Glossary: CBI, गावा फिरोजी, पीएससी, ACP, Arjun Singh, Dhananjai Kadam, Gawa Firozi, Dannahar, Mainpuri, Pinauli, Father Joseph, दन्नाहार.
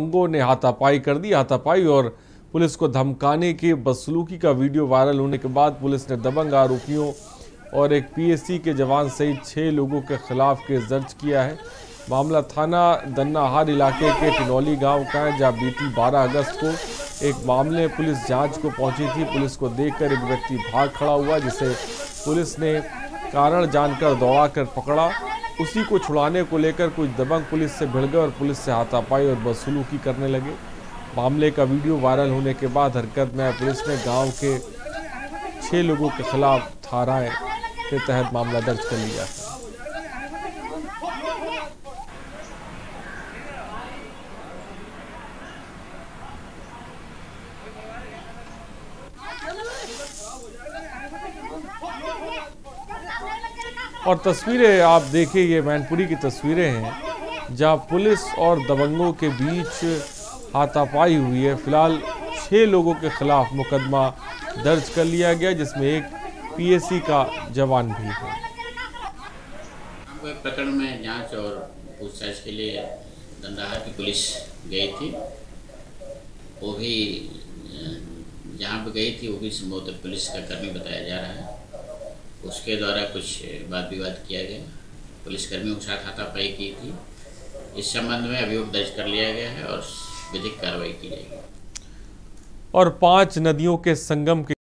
लोगों ने हाथापाई कर दी। हाथापाई और पुलिस को धमकाने के बदसलूकी का वीडियो वायरल होने के बाद पुलिस ने दबंग आरोपियों और एक पीएससी के जवान सहित 6 लोगों के खिलाफ केस दर्ज किया है। मामला थाना दन्नाहार इलाके के पिनौली गांव का है, जहाँ बीती 12 अगस्त को एक मामले में पुलिस जांच को पहुंची थी। पुलिस को देखकर एक व्यक्ति भाग खड़ा हुआ, जिसे पुलिस ने कारण जानकर दौड़ा कर पकड़ा। उसी को छुड़ाने को लेकर कुछ दबंग पुलिस से भिड़ गए और पुलिस से हाथापाई और बदसलूकी करने लगे। मामले का वीडियो वायरल होने के बाद हरकत में पुलिस ने गांव के 6 लोगों के खिलाफ धाराएं के तहत मामला दर्ज कर लिया है। और तस्वीरें आप देखिए, ये मैनपुरी की तस्वीरें हैं, जहां पुलिस और दबंगों के बीच हाथापाई हुई है। फिलहाल 6 लोगों के खिलाफ मुकदमा दर्ज कर लिया गया, जिसमें एक पीएससी का जवान भी है। प्रकरण में जांच और पूछताछ के लिए दंडाहार की पुलिस गई थी। वो भी जहाँ पे गई थी वो भी संभवतः पुलिस का कर्मी बताया जा रहा है। उसके द्वारा कुछ वाद विवाद किया गया, पुलिसकर्मियों के साथ हाथापाई की थी। इस संबंध में अभियोग दर्ज कर लिया गया है और विधिक कार्रवाई की जाएगी। और 5 नदियों के संगम के